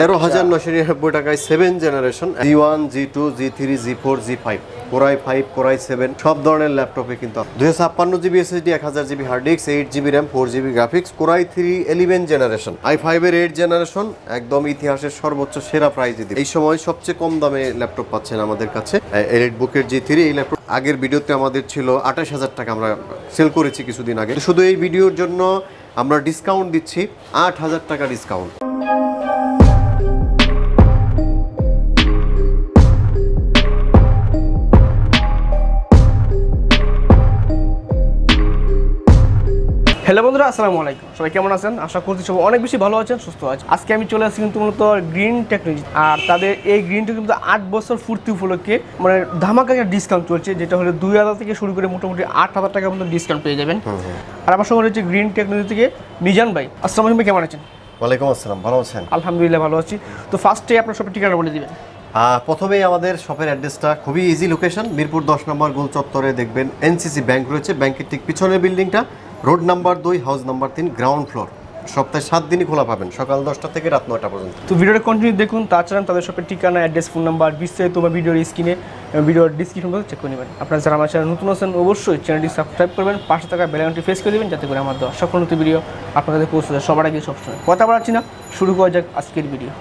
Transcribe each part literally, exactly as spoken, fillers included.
তেরো হাজার নয়শো নিরানব্বই টাকায় seven generation G one G two G three G four G five Core i five, Core i seven সব ধরনের ল্যাপটপে কিন্তু দুই হাজার ছাপ্পান্ন জিবি এসএসডি এক হাজার জিবি হার্ড ডিস্ক আট GB RAM four GB graphics Core i three eleven generation i five এর eight জেনারেশন একদম ইতিহাসের সর্বোচ্চ সেরা প্রাইজে দিবে। এই সময় সবচেয়ে কম দামে ল্যাপটপ পাচ্ছেন আমাদের কাছে Redbook এর জি থ্রি। এই ল্যাপটপ আগের ভিডিওতে আমাদের ছিল আটাশ হাজার টাকা, আমরা সেল করেছি কিছুদিন আগে। শুধু এই ভিডিওর জন্য আমরা ডিসকাউন্ট দিচ্ছি আট হাজার টাকা ডিসকাউন্ট। হ্যালো বন্ধুরা, আসসালামু আলাইকুম। সবাই কেমন আছেন? আশা করছি সবাই অনেক বেশি ভালো আছেন, সুস্থ আছেন। আজকে আমি চলে আসছি কিন্তু মূলত গ্রিন টেকনোলজি, আর তাদের এই গ্রিন টেক কিন্তু আট বছর পূর্তি উপলক্ষে মানে ধামাকা একটা ডিসকাউন্ট চলছে, যেটা হলো দুই হাজার থেকে শুরু করে মোটামুটি আট হাজার টাকার মতো ডিসকাউন্ট পেয়ে যাবেন। আর আমার সঙ্গে হচ্ছে গ্রিন টেকনোলজি থেকে মিজান ভাই। আসসালামু আলাইকুম, কেমন আছেন? ওয়ালাইকুম আসসালাম, ভালো আছেন? আলহামদুলিল্লাহ ভালো আছি। তো ফার্স্টে আপনার সব ঠিকানা বলে দেবেন। প্রথমেই আমাদের শপের অ্যাড্রেসটা খুবই ইজি লোকেশন, মিরপুর দশ নম্বর গোল চত্বরে দেখবেন এনসিসি ব্যাংক রয়েছে, ব্যাংকের ঠিক পিছনের বিল্ডিংটা, রোড নাম্বার দুই, হাউস নাম্বার তিন, গ্রাউন্ড ফ্লোর। সপ্তাহে সাত দিনই খোলা পাবেন, সকাল দশটা থেকে রাত নয়টা পর্যন্ত। তো ভিডিওটা কন্টিনিউ দেখুন, তাছাড়া তাদের শপের ঠিকানা, অ্যাড্রেস, ফোন নাম্বার বিস্তারিত তোমার ভিডিওর স্ক্রিনে, ভিডিওর ডিসক্রিপশন বক্সে চেক করে নেবেন। আপনারা যারা আমার চ্যানেল নতুন আছেন অবশ্যই চ্যানেলটি সাবস্ক্রাইব করবেন, পাশে থাকা বেল আইকনটি প্রেস করে দেবেন, যাতে করে আমার দেওয়া সকল নতুন ভিডিও আপনার কাছে পৌঁছে যায় সবার আগে সবসময়। কথা বলাচ্ছি না, শুরু করা যাক আজকের ভিডিও।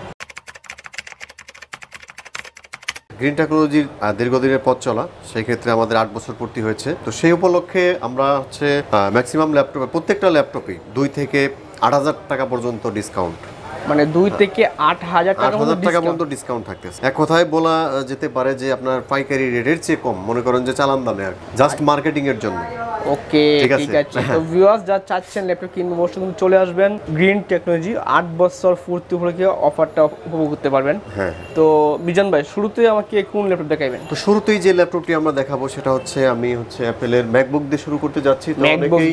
গ্রিন টেকনোলজির দীর্ঘদিনের পথ চলা, সেই ক্ষেত্রে আমাদের আট বছর পূর্তি হয়েছে। তো সেই উপলক্ষে আমরা হচ্ছে ম্যাক্সিমাম ল্যাপটপে, প্রত্যেকটা ল্যাপটপে দুই থেকে আট হাজার টাকা পর্যন্ত ডিসকাউন্ট, মানে দুই থেকে আট হাজার টাকা পর্যন্ত ডিসকাউন্ট থাকতেছে। এক কথায় বলা যেতে পারে যে আপনার পাইকারি রেটের চেয়ে কম, মনে করেন যে চালান দামে, আর জাস্ট মার্কেটিং এর জন্য। ওকে, ঠিক আছে। তো ভিউয়ার্স যারা চাচ্ছেন ল্যাপটপ কিনবেন অবশ্যই কিন্তু চলে আসবেন গ্রিন টেকনোলজি, আট বছর পূর্তি উপলক্ষে অফারটা উপভোগ করতে পারবেন। হ্যাঁ, তো মিজান ভাই শুরুতে আমাকে কোন ল্যাপটপ দেখাবেন? তো শুরুতেই যে ল্যাপটপটি আমরা দেখাবো সেটা হচ্ছে, আমি হচ্ছে অ্যাপেলের ম্যাকবুক দিয়ে শুরু করতে যাচ্ছি। তো অনেকেই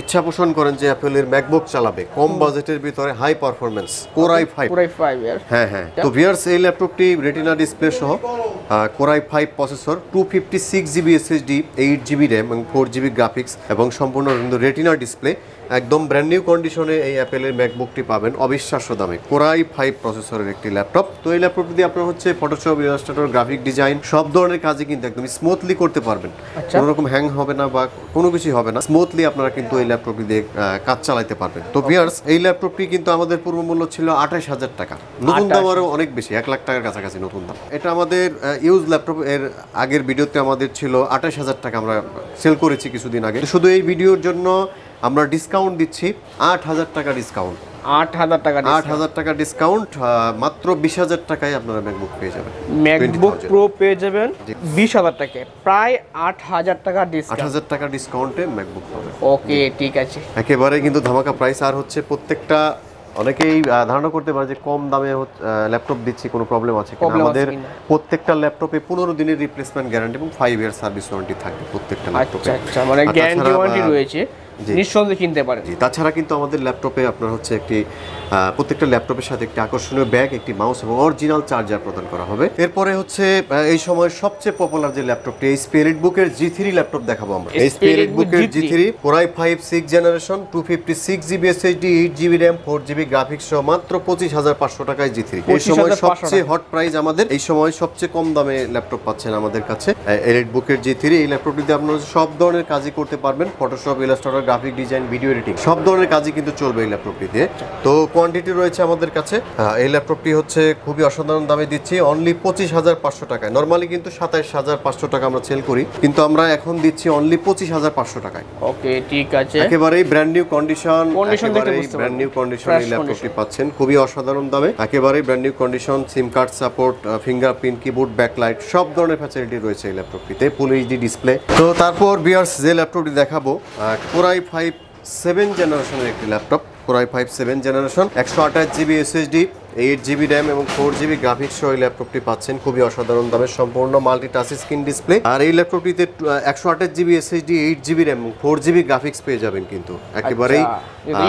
ইচ্ছা পোষণ করেন যে অ্যাপেলের ম্যাকবুক চালাবে কম বাজেটের ভিতরে, high performance, core i five. Core i five এর হ্যাঁ হ্যাঁ। তো ভিউয়ার্স এই ল্যাপটপটি রেটিনা ডিসপ্লে সহ core i five processor, two fifty six GB SSD, eight GB RAM এবং ফোর জিবি গ্রাফিক্স এবং সম্পূর্ণ কিন্তু রেটিনা ডিসপ্লে, একদম ব্র্যান্ড নিউ কন্ডিশনে এই অ্যাপেলের ম্যাকবুকটি পাবেন অবিশ্বাস্য দামে। কোর আই ফাইভ প্রসেসরের একটি ল্যাপটপ। তো এই ল্যাপটপ দিয়ে আপনারা হচ্ছে ফটোশপ, ইলাস্ট্রেটর, গ্রাফিক ডিজাইন সব ধরনের কাজই কিন্তু একদম স্মুথলি করতে পারবেন, কোনো রকম হ্যাং হবে না বা কোনো কিছুই হবে না, স্মুথলি আপনারা কিন্তু এই ল্যাপটপ দিয়ে কাজ চালাতে পারবেন। তো ভিউয়ার্স এই ল্যাপটপটি কিন্তু আমাদের পূর্ব মূল্য ছিল আঠাশ হাজার টাকা, নতুন দাম আরও অনেক বেশি, এক লাখ টাকার কাছাকাছি নতুন দাম। এটা আমাদের ইউজ ল্যাপটপ, এর আগের ভিডিওতে আমাদের ছিল আঠাশ হাজার টাকা, আমরা সেল করেছি কিছুদিন আগে। শুধু এই ভিডিওর জন্য আমরা ডিসকাউন্ট দিচ্ছি আট হাজার টাকা ডিসকাউন্ট, আট হাজার টাকা আট হাজার টাকা ডিসকাউন্ট। মাত্র বিশ হাজার টাকায় আপনারা ম্যাকবুক পেয়ে যাবেন, ম্যাকবুক প্রো পেয়ে যাবেন বিশ হাজার টাকায়, প্রায় আট হাজার টাকা ডিসকাউন্ট, আট হাজার টাকা ডিসকাউন্টে ম্যাকবুক পাবেন। ওকে, ঠিক আছে, একেবারে কিন্তু ধামাকা প্রাইস। আর হচ্ছে প্রত্যেকটা অনেকেই ধারণা করতে পারে যে কম দামে ল্যাপটপ দিচ্ছি, কোনো প্রবলেম আছে কিনা। আমাদের প্রত্যেকটা ল্যাপটপে পনেরো দিনের রিপ্লেসমেন্ট গ্যারান্টি এবং ফাইভ ইয়ার সার্ভিস ওয়ারেন্টি থাকবে প্রত্যেকটা ল্যাপটপে। আচ্ছা, মানে গ্যারান্টি ওয়ারেন্টি রয়েছে, নিঃসন্দেহে কিনতে পারেন। জি, তাছাড়া কিন্তু আমাদের ল্যাপটপে আপনার হচ্ছে একটি প্রত্যেকটা ল্যাপটপের সাথে একটি আকর্ষণীয় ব্যাগ, একটি মাউস এবং অরিজিনাল চার্জার প্রদান করা হবে। এরপরে হচ্ছে এই সময় সবচেয়ে পপুলার যে ল্যাপটপটি, এইচপি রেডবুকের জি থ্রি ল্যাপটপ দেখাবো আমরা। এইচপি রেডবুকের G three core i five six generation, two fifty six GB SSD, eight GB RAM, four GB graphics সহ মাত্র পঁচিশ হাজার পাঁচশো টাকায় জি থ্রি। এই সময় সবচেয়ে হট প্রাইস আমাদের, এই সময় সবচেয়ে কম দামে ল্যাপটপ পাচ্ছেন আমাদের কাছে রেডবুকের জি থ্রি। এই ল্যাপটপটিতে আপনারা সব ধরনের কাজই করতে পারবেন, Photoshop, Illustrator, graphic design, video editing সব ধরনের কাজই কিন্তু চলবে এই ল্যাপটপটিতে। তো কোয়ান্টিটি রয়েছে আমাদের কাছে। এই ল্যাপটপটি হচ্ছে খুবই অসাধারণ দামে দিচ্ছি, অনলি পঁচিশ হাজার পাঁচশো টাকায়। নর্মালি কিন্তু সাতাইশ হাজার পাঁচশো টাকা আমরা সেল করি, কিন্তু আমরা এখন দিচ্ছি অনলি পঁচিশ হাজার পাঁচশো টাকায়। ওকে, ঠিক আছে, একেবারে brand new condition, brand new condition এই ল্যাপটপটি পাচ্ছেন খুবই অসাধারণ দামে, একেবারে ব্র্যান্ড নিউ কন্ডিশন, সিম card support, fingerprint, keyboard, backlight সব ধরনের ফ্যাসিলিটি রয়েছে এই ল্যাপটপটিতে, ফুল এইচডি ডিসপ্লে। তো তারপর ভিউয়ার্স যে ল্যাপটপটি দেখাবো, কোর আই ফাইভ সেভেন জেনারেশনের একটি laptop, core i five seven generation, একশো আঠাশ GB SSD, eight GB RAM এবং ফোর জিবি গ্রাফিক্স সহ এই ল্যাপটপটি পাচ্ছেন খুবই অসাধারণ দামে, সম্পূর্ণ মাল্টি টাচ স্ক্রিন ডিসপ্লে। আর এই ল্যাপটপটিতে একশো আঠাশ GB SSD, eight GB RAM এবং ফোর জিবি গ্রাফিক্স পেয়ে যাবেন কিন্তু একেবারেই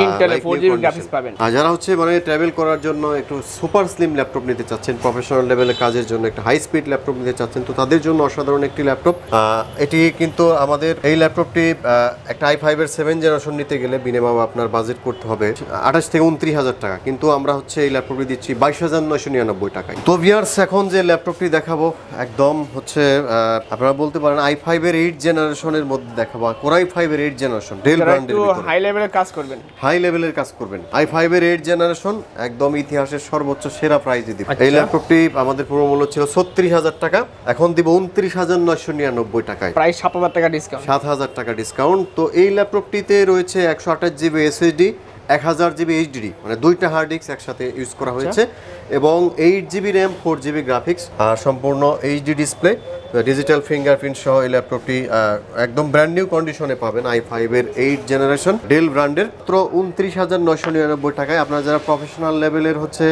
ইন্টেল ফোর জিবি গ্রাফিক্স পাবেন। আর যারা হচ্ছে মানে ট্রাভেল করার জন্য একটু সুপার স্লিম ল্যাপটপ নিতে চাচ্ছেন, প্রফেশনাল লেভেলে কাজের জন্য একটা হাই স্পিড ল্যাপটপ নিতে চাচ্ছেন, তো তাদের জন্য অসাধারণ একটি ল্যাপটপ এটি কিন্তু। আমাদের এই ল্যাপটপটি একটা আই ফাইভ এর সেভেন জেনারেশন নিতে গেলে বিনিময়ে আপনার বাজেট করতে হবে আঠাশ থেকে উনত্রিশ হাজার টাকা, কিন্তু আমরা হচ্ছে এই ল্যাপটপটি দিচ্ছি বাইশ হাজার নয়শো নিরানব্বই টাকায়। তো ভিউয়ার্স এখন যে ল্যাপটপটি দেখাবো একদম হচ্ছে আপনারা বলতে পারেন আই ফাইভ এর এইট জেনারেশনের মধ্যে দেখাবো, কোরাই ফাইভ এর এইট জেনারেশন ডেল ব্র্যান্ডের হাই লেভেলের কাজ করবেন, হাই লেভেলের কাজ করবেন আই ফাইভ এর এইট জেনারেশন একদম ইতিহাসের সর্বোচ্চ সেরা প্রাইজে দিব। এই ল্যাপটপটি আমাদের পুরো মূল্য ছিল ছত্রিশ হাজার টাকা, এখন দিব উনত্রিশ হাজার নয়শো নিরানব্বই টাকায়, প্রায় সাত হাজার টাকা ডিসকাউন্ট, সাত হাজার টাকা ডিসকাউন্ট। তো এই ল্যাপটপটিতে রয়েছে একশো আঠাশ জিবি এসএসডি, এক হাজার জিবি এইচডি, মানে দুইটা হার্ড ডিস্ক একসাথে ইউজ করা হয়েছে, এবং eight GB RAM, four GB graphics, আর সম্পূর্ণ এইচডি ডিসপ্লে, ডিজিটাল ফিঙ্গারপ্রিন্ট সহ এই ল্যাপটপটি একদম ব্র্যান্ড নিউ কন্ডিশনে পাবেন, আই ফাইভ এর এইট জেনারেশন ডেল ব্র্যান্ডের, মাত্র উনত্রিশ হাজার নয়শো নিরানব্বই টাকায়। আপনারা যারা প্রফেশনাল লেভেলের হচ্ছে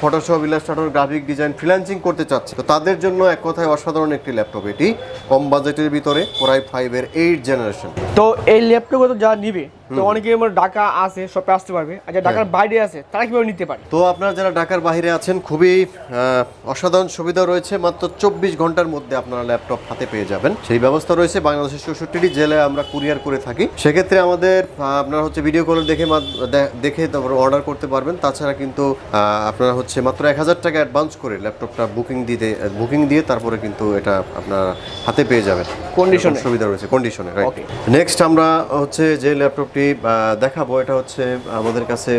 Photoshop, Illustrator, graphic design, freelancing করতে চাচ্ছে, তো তাদের জন্য এক কথায় অসাধারণ একটি ল্যাপটপ এটি, কম বাজেটের ভিতরে কোরাই ফাইভ এর এইট জেনারেশন। তো এই ল্যাপটপ তো যারা নিবে, তো অনেকে ঢাকা আছে শপে আসতে পারবে, আর যারা ঢাকার বাইরে আছে তারা কিভাবে নিতে পারে? তো আপনারা যারা ঢাকার বাইরে আছেন খুবই অসাধারণ সুবিধা রয়েছে, মাত্র চব্বিশ ঘন্টার মধ্যে আপনারা ল্যাপটপ হাতে পেয়ে যাবেন, সেই ব্যবস্থা রয়েছে। বাংলাদেশের চৌষট্টিটি জেলায় আমরা কুরিয়ার করে থাকি, সেক্ষেত্রে আমাদের আপনারা হচ্ছে ভিডিও কল দেখে দেখে তারপর অর্ডার করতে পারবেন, তাছাড়া কিন্তু আপনারা হচ্ছে মাত্র এক হাজার টাকা অ্যাডভান্স করে ল্যাপটপটা বুকিং দিতে বুকিং দিয়ে তারপরে কিন্তু এটা আপনারা হাতে পেয়ে যাবেন, কন্ডিশন সুবিধা রয়েছে, কন্ডিশনে। নেক্সট আমরা হচ্ছে যে ল্যাপটপ দেখাবো এটা হচ্ছে আমাদের কাছে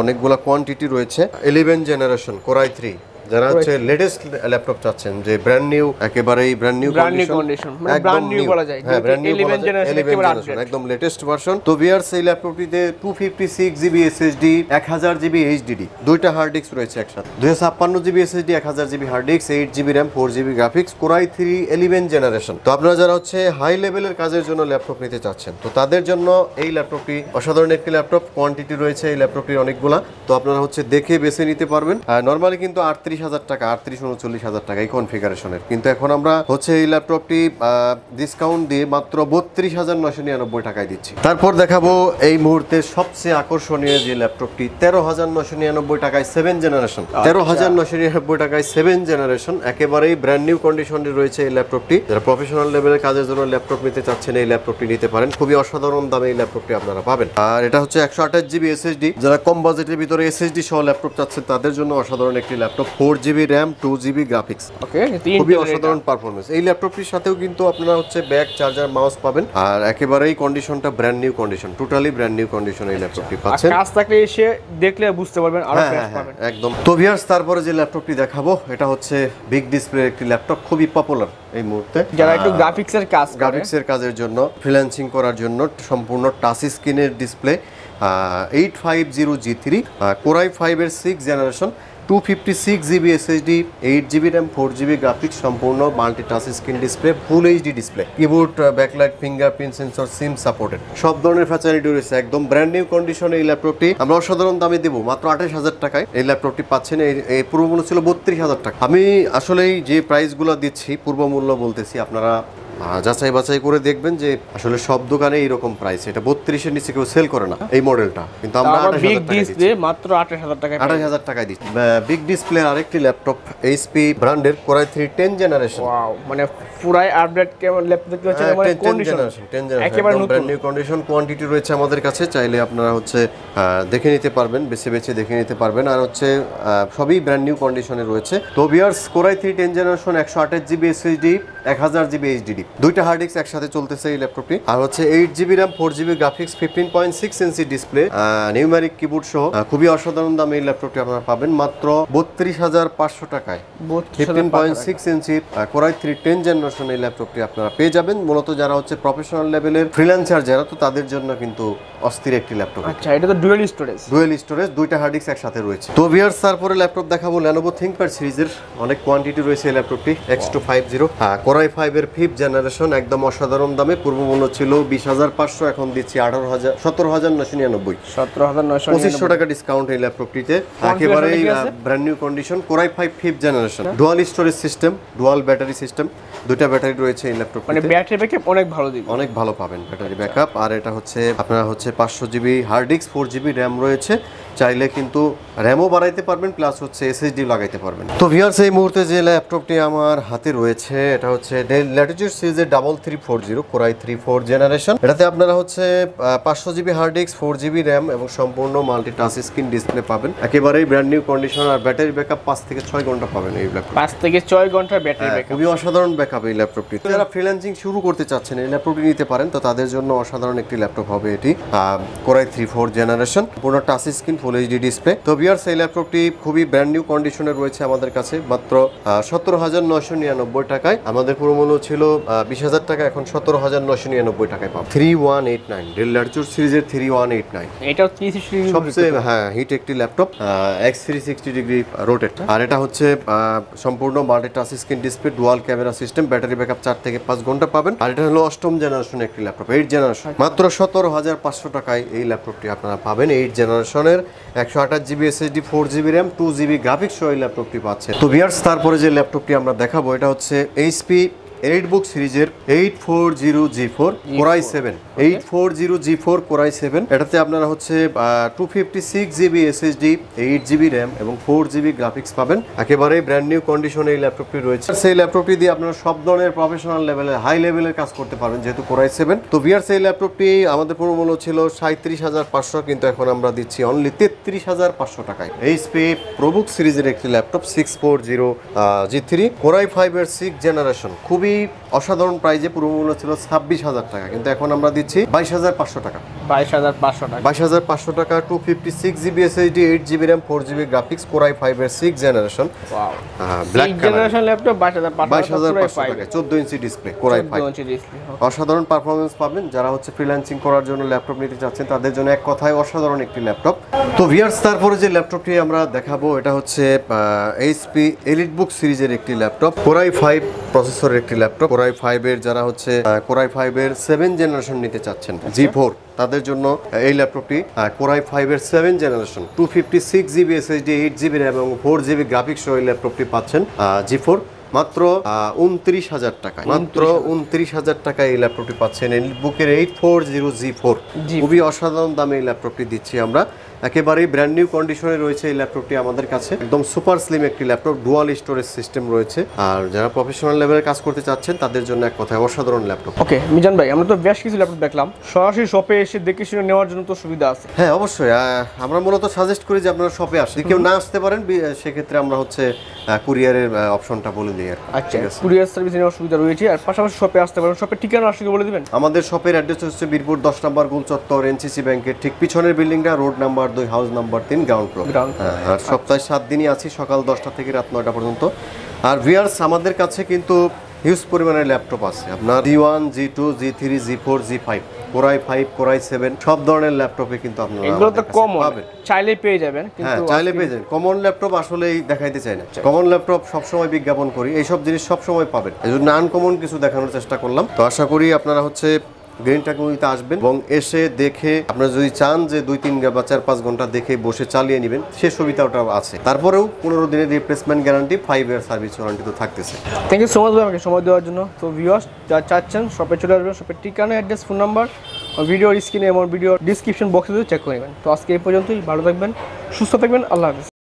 অনেকগুলা কোয়ান্টিটি রয়েছে, ইলেভেন জেনারেশন কোরাই থ্রি, যারা হচ্ছে লেটেস্ট ল্যাপটপ চাচ্ছেন যে ব্র্যান্ড নিউ, একেবারেই ব্র্যান্ড নিউ কন্ডিশন, মানে ব্র্যান্ড নিউ বলা যায়, হ্যাঁ ব্র্যান্ড নিউ ইলেভেন জেনারেশন একদম লেটেস্ট ভার্সন। তো ভিউয়ার্স এই ল্যাপটপটিতে দুইশো ছাপ্পান্ন জিবি এসএসডি, এক হাজার জিবি এইচডিডি, দুইটা হার্ড ডিস্ক রয়েছে একসাথে, দুইশো ছাপ্পান্ন জিবি এসএসডি, এক হাজার GB hard disk, eight GB RAM, four GB graphics, core i three eleven generation. তো আপনারা যারা হচ্ছে হাই লেভেলের কাজের জন্য ল্যাপটপ নিতে চাচ্ছেন, তো তাদের জন্য এই ল্যাপটপটি অসাধারণ একটি ল্যাপটপ, কোয়ান্টিটি রয়েছে এই ল্যাপটপটির অনেকগুলা, তো আপনারা হচ্ছে দেখে বেছে নিতে পারবেন। নরমালি কিন্তু আটত্রিশ হাজার টাকা, আটত্রিশ উনচল্লিশ হাজার টাকা এই কনফিগারেশনের, কিন্তু এখন আমরা হচ্ছে এই ল্যাপটপটি ডিসকাউন্ট দিয়ে মাত্র বত্রিশ হাজার নয়শো নিরানব্বই টাকায় দিচ্ছি। তারপর দেখাবো এই মুহূর্তে সবচেয়ে আকর্ষণীয় যে ল্যাপটপটি, তেরো হাজার নয়শো নিরানব্বই টাকায় সেভেন জেনারেশন, তেরো হাজার নয়শো নিরানব্বই টাকায় সেভেন জেনারেশন, একেবারেই ব্র্যান্ড নিউ কন্ডিশনে রয়েছে এই ল্যাপটপটি। যারা প্রফেশনাল লেভেলের কাজের জন্য ল্যাপটপ নিতে চাচ্ছেন এই ল্যাপটপটি নিতে পারেন, খুবই অসাধারণ দামে এই ল্যাপটপটি আপনারা পাবেন। আর এটা হচ্ছে একশো আঠাশ জিবি এসএসডি, যারা কম বাজেটের ভিতরে এসএসডি সহ ল্যাপটপ চাচ্ছেন তাদের জন্য অসাধারণ একটি laptop, four GB RAM, two GB graphics, okay খুবই অসাধারণ পারফরম্যান্স। এই ল্যাপটপটির সাথেও কিন্তু আপনারা হচ্ছে ব্যাগ, চার্জার, মাউস পাবেন, আর একেবারেই কন্ডিশনটা brand new condition, totally brand new condition এই ল্যাপটপটি পাচ্ছেন, কাছ থেকে এসে দেখলে বুঝতে পারবেন আর ব্যাগ পাবেন একদম। তো ভিউয়ার্স তারপরে যে ল্যাপটপটি দেখাবো এটা হচ্ছে বিগ ডিসপ্লে একটি ল্যাপটপ, খুবই পপুলার এই মুহূর্তে যারা একটু গ্রাফিক্সের কাজ, গ্রাফিক্সের কাজের জন্য, ফ্রিল্যান্সিং করার জন্য, সম্পূর্ণ টাচ স্ক্রিনের display, eight five zero G three core i five এর সিক্স জেনারেশন, দুইশো ছাপ্পান্ন GB SSD, eight GB RAM, four GB graphics, সম্পূর্ণ multi touch screen display, full HD display, keyboard, backlight, fingerprint sensor, সিম supported, সব ধরনের facility রয়েছে, একদম brand new কন্ডিশনে এই ল্যাপটপটি আমরা অসাধারণ দামে দেব, মাত্র আঠাশ হাজার টাকায় এই ল্যাপটপটি পাচ্ছেন। এই পূর্বমূল্য ছিল বত্রিশ হাজার টাকা, আমি আসলেই যে প্রাইসগুলো দিচ্ছি পূর্বমূল্য বলতেছি, আপনারা যাচাই বাছাই করে দেখবেন যে আসলে সব দোকানে এইরকম প্রাইস, এটা বত্রিশের নিচে কেউ সেল করে না এই মডেলটা, কিন্তু আমরা আঠাশ হাজার টাকায় দিচ্ছি। বিগ ডিসপ্লে আরেকটি ল্যাপটপ, এইচপি ব্র্যান্ডের কোরাই থ্রি টেন জেনারেশন, মানে পুরাই আপডেট ল্যাপটপ কন্ডিশন, কোয়ান্টিটি রয়েছে আমাদের কাছে, চাইলে আপনারা হচ্ছে দেখে নিতে পারবেন, বেছে বেছে দেখে নিতে পারবেন, আর হচ্ছে সবই ব্র্যান্ড নিউ কন্ডিশনে রয়েছে। তো viewers core i three ten generation, একশো আঠাশ জিবি এসএসডি, এক হাজার জিবি এইচডিডি, দুইটা হার্ড ডিস্ক একসাথে চলতেছে এই ল্যাপটপটি, আর হচ্ছে eight GB RAM, four GB graphics, fifteen point six inch display, numeric keyboard সহ খুবই অসাধারণ দামে এই ল্যাপটপটি আপনারা পাবেন মাত্র বত্রিশ হাজার পাঁচশো টাকায়, ফিফটিন পয়েন্ট সিক্স ইঞ্চির কোরাই থ্রি টেন জেনারেশন এই ল্যাপটপটি আপনারা পেয়ে যাবেন। মূলত যারা হচ্ছে প্রফেশনাল লেভেলের ফ্রিল্যান্সার যারা, তো তাদের জন্য কিন্তু অস্থির একটি ল্যাপটপ। আচ্ছা এটা তো ডুয়েল স্টোরেজ, ডুয়েল স্টোরেজ, দুইটা হার্ড ডিস্ক একসাথে রয়েছে। তো ভিউয়ার্স তারপরে ল্যাপটপ দেখাবো লেনোভো থিংকপ্যাড সিরিজের, অনেক কোয়ান্টিটি রয়েছে এই ল্যাপটপটি, X two five zero core i five এর ফিফথ জেনারেশন, একদম অসাধারণ দামে, পূর্বমূল্য ছিল বিশ হাজার পাঁচশো, এখন দিচ্ছি আঠারো হাজার, সতেরো হাজার নয়শো নিরানব্বই, পঁচিশশো টাকা ডিসকাউন্ট এই ল্যাপটপটিতে, একেবারে brand new condition, core i five fifth generation, dual storage system, dual battery system, দুইটা ব্যাটারি রয়েছে এই ল্যাপটপে, মানে ব্যাটারি ব্যাকআপ অনেক ভালো দিবে, অনেক ভালো পাবেন ব্যাটারি ব্যাকআপ। আর এটা হচ্ছে আপনারা হচ্ছে পাঁচশো GB hard disk, four GB RAM রয়েছে, চাইলে কিন্তু র্যামও বাড়াইতে পারবেন, প্লাস হচ্ছে এসএসডি লাগাইতে পারবেন। তো ভিউয়ার্স, এই মুহূর্তে যে ল্যাপটপটি আমার হাতে রয়েছে এটা হচ্ছে Dell Latitude সিরিজের double three four zero Core i three four generation. এটাতে আপনারা হচ্ছে পাঁচশো GB hard disk, four GB RAM এবং সম্পূর্ণ মাল্টি টাচ স্ক্রিন ডিসপ্লে পাবেন, একেবারে ব্র্যান্ড নিউ কন্ডিশন। আর ব্যাটারি ব্যাকআপ পাঁচ থেকে ছয় ঘন্টা পাবেন এই ল্যাপটপ, পাঁচ থেকে ছয় ঘন্টা ব্যাটারি ব্যাকআপ, খুবই অসাধারণ ব্যাকআপ এই ল্যাপটপটি। যারা ফ্রিল্যান্সিং শুরু করতে চাচ্ছেন এই ল্যাপটপটি নিতে পারেন, তো তাদের জন্য অসাধারণ একটি ল্যাপটপ হবে এটি, Core i three four generation, পুরো touch screen full HD display. তো ভিউয়ার্স, এই ল্যাপটপটি খুবই ব্র্যান্ড নিউ কন্ডিশনে রয়েছে আমাদের কাছে মাত্র সতেরো হাজার নয়শো নিরানব্বই টাকায়। আমাদের পুরো মূল্য ছিল বিশ হাজার টাকা, এখন সতেরো হাজার নয়শো নিরানব্বই টাকায় পাবেন। Three one eight nine Dell Latitude সিরিজের থ্রি ওয়ান এইট নাইন, এটাও থ্রি সিক্সটি সবচেয়ে হ্যাঁ হিট একটি laptop, X three sixty degree rotate. আর এটা হচ্ছে সম্পূর্ণ multi touch screen display, dual camera system, battery backup চার থেকে পাঁচ ঘন্টা পাবেন। আর এটা হলো অষ্টম জেনারেশনের একটি ল্যাপটপ, এইট জেনারেশন, মাত্র সতেরো হাজার পাঁচশো টাকায় এই ল্যাপটপটি আপনারা পাবেন। এইট জেনারেশনের একশো আঠাশ GB SSD, four GB RAM, two GB graphics সহ এই ল্যাপটপটি পাচ্ছেন। তো ভিউয়ার্স, তারপরে যে ল্যাপটপটি আমরা দেখাবো এটা হচ্ছে এইচপি এইটবুক সিরিজের eight four zero G four Core i seven, eight four zero G four Core i seven. এটাতে আপনারা হচ্ছে two fifty six GB SSD, eight GB RAM এবং ফোর জিবি গ্রাফিক্স পাবেন, একেবারে ব্র্যান্ড নিউ কন্ডিশনে এই ল্যাপটপটি রয়েছে। সেই ল্যাপটপটি দিয়ে আপনারা সব ধরনের প্রফেশনাল লেভেলের, হাই লেভেলের কাজ করতে পারবেন যেহেতু Core আই সেভেন। তো ভিউয়ার্স, এই ল্যাপটপটি আমাদের পুরো মূল্য ছিল সাঁইত্রিশ হাজার পাঁচশো, কিন্তু এখন আমরা দিচ্ছি অনলি তেত্রিশ হাজার পাঁচশো টাকায়। এইচপি ProBook সিরিজের একটি laptop six four zero G three Core i five এর সিক্স জেনারেশন, খুবই অসাধারণ প্রাইজে। পুরো মূল্য ছিল ছাব্বিশ হাজার টাকা, কিন্তু এখন আমরা দিচ্ছি বাইশ হাজার পাঁচশো টাকা, বাইশ হাজার পাঁচশো টাকা, বাইশ হাজার পাঁচশো টাকা। Two fifty six GB SSD, eight GB RAM, four GB graphics, Core i five এর six generation, black generation laptop, বাইশ হাজার পাঁচশো টাকা, চোদ্দ inch display, Core i five, অসাধারণ পারফরমেন্স পাবেন। যারা হচ্ছে ফ্রিল্যান্সিং করার জন্য ল্যাপটপ নিতে চাচ্ছেন তাদের জন্য এক কথায় অসাধারণ একটি ল্যাপটপ। তো ভিউয়ার্স, তারপরে যে ল্যাপটপটি আমরা দেখাবো এটা হচ্ছে এইচপি এলিটবুক সিরিজের একটি ল্যাপটপ, Core আই ফাইভ প্রসেসরের একটি ল্যাপটপ, Core আই ফাইভ এর যারা হচ্ছে Core আই ফাইভ এর সেভেন জেনারেশন নিতে চাচ্ছেন জি ফোর, তাদের জন্য এই ল্যাপটপটি Core আই ফাইভ এর seven generation, two fifty six GB SSD, eight GB RAM এবং ফোর জিবি গ্রাফিক্স সহ এই ল্যাপটপটি পাচ্ছেন জি ফোর মাত্র উনত্রিশ হাজার টাকা, মাত্র উনত্রিশ হাজার টাকা এই ল্যাপটপটি পাচ্ছেন। বুকের eight four zero G four, খুবই অসাধারণ দামে এই ল্যাপটপটি দিচ্ছি আমরা, একেবারেই ব্র্যান্ড নিউ কন্ডিশনে রয়েছে এই ল্যাপটপটি আমাদের কাছে, একদম সুপার স্লিম একটি ল্যাপটপ, ডুয়াল স্টোরেজ সিস্টেম রয়েছে। আর যারা প্রফেশনাল লেভেলে কাজ করতে চাচ্ছেন তাদের জন্য এক কথায় অসাধারণ ল্যাপটপ। ওকে মিজান ভাই, আমরা তো বেশ কিছু ল্যাপটপ দেখলাম, সরাসরি শপে এসে দেখে শুনে নেওয়ার জন্য তো সুবিধা আছে? হ্যাঁ অবশ্যই, আমরা মূলত সাজেস্ট করি যে আপনারা শপে আসেন, কেউ না আসতে পারেন সেক্ষেত্রে আমরা হচ্ছে কুরিয়ারের অপশনটা বলে দিই। আচ্ছা, কুরিয়ার সার্ভিস নেওয়ার সুবিধা রয়েছে, আর পাশাপাশি শপে আসতে পারেন। শপের ঠিকানা আসলে বলে দিবেন? আমাদের শপের অ্যাড্রেস হচ্ছে বীরপুর দশ নম্বর গোল চত্বর, এনসিসি ব্যাংকের ঠিক পিছনের বিল্ডিংটা, রোড নাম্বার দুই, হাউস নাম্বার তিন, গ্রাউন্ড ফ্লোর। আর সপ্তাহে সাত দিনই আছি, সকাল দশটা থেকে রাত নয়টা পর্যন্ত। আর ভিউয়ার্স, আমাদের কাছে কিন্তু হিউজ পরিমাণের ল্যাপটপ আছে, আপনার G one, G two, G three, G four, G five, Core i five, Core i seven, সব ধরনের ল্যাপটপে কিন্তু আপনারা এগুলো তো কমন পাবেন, চাইলে পেয়ে যাবেন। কিন্তু চাইলে পেয়ে যাবেন, কমন ল্যাপটপ আসলেই দেখাইতে চাই না, কমন ল্যাপটপ সবসময় বিজ্ঞাপন করি, এইসব জিনিস সবসময় পাবেন, এই জন্য আনকমন কিছু দেখানোর চেষ্টা করলাম। তো আশা করি আপনারা হচ্ছে গ্রিন টেকনোলজিতে আসবেন এবং এসে দেখে আপনারা যদি চান যে দুই তিন বা চার পাঁচ ঘন্টা দেখে বসে চালিয়ে নেবেন, সে সুবিধাটাও আছে। তারপরেও পনেরো দিনের replacement guarantee, five year service warranty তো থাকতেছে। থ্যাংক ইউ সো মাচ ভাই আমাকে সময় দেওয়ার জন্য। তো ভিউয়ার্স, যা চাচ্ছেন শপে চলে আসবেন, শপের ঠিকানা, অ্যাড্রেস, ফোন নাম্বার ভিডিওর স্ক্রিনে এবং ভিডিও ডিসক্রিপশন বক্সে চেক করে নেবেন। তো আজকে এই পর্যন্তই, ভালো থাকবেন, সুস্থ থাকবেন, আল্লাহ হাফেজ।